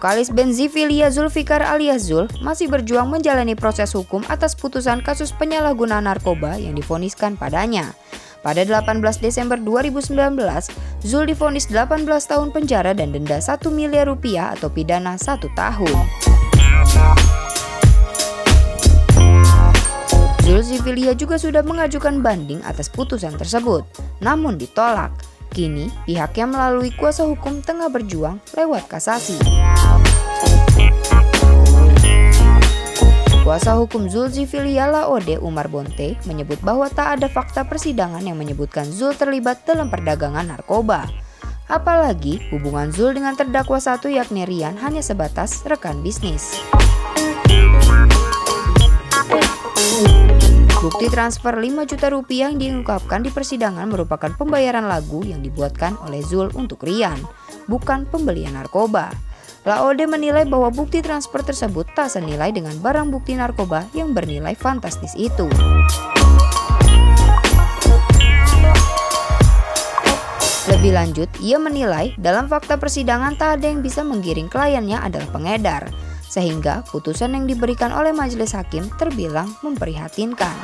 Vokalis band Zivilia Zulfikar alias Zul masih berjuang menjalani proses hukum atas putusan kasus penyalahgunaan narkoba yang divoniskan padanya. Pada 18 Desember 2019, Zul divonis 18 tahun penjara dan denda Rp1 miliar atau pidana 1 tahun. Zul Zivilia juga sudah mengajukan banding atas putusan tersebut, namun ditolak. Kini, pihaknya melalui kuasa hukum tengah berjuang lewat kasasi. Kuasa hukum Zul Zivilia La Ode Umar Bonte menyebut bahwa tak ada fakta persidangan yang menyebutkan Zul terlibat dalam perdagangan narkoba. Apalagi hubungan Zul dengan terdakwa satu yakni Rian hanya sebatas rekan bisnis. Bukti transfer Rp5 juta yang diungkapkan di persidangan merupakan pembayaran lagu yang dibuatkan oleh Zul untuk Rian, bukan pembelian narkoba. La Ode menilai bahwa bukti transfer tersebut tak senilai dengan barang bukti narkoba yang bernilai fantastis itu. Lebih lanjut, ia menilai dalam fakta persidangan tak ada yang bisa menggiring kliennya adalah pengedar, sehingga putusan yang diberikan oleh majelis hakim terbilang memprihatinkan.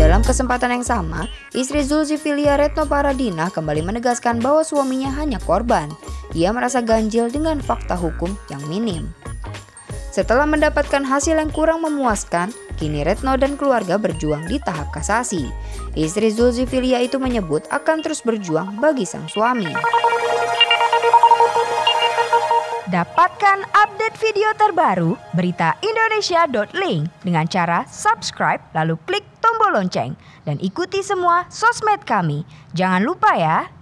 Dalam kesempatan yang sama, istri Zul Zivilia Retno Paradina kembali menegaskan bahwa suaminya hanya korban. Ia merasa ganjil dengan fakta hukum yang minim. Setelah mendapatkan hasil yang kurang memuaskan, kini Retno dan keluarga berjuang di tahap kasasi. Istri Zul Zivilia itu menyebut akan terus berjuang bagi sang suami. Dapatkan update video terbaru beritaindonesia.link dengan cara subscribe lalu klik tombol lonceng dan ikuti semua sosmed kami. Jangan lupa ya.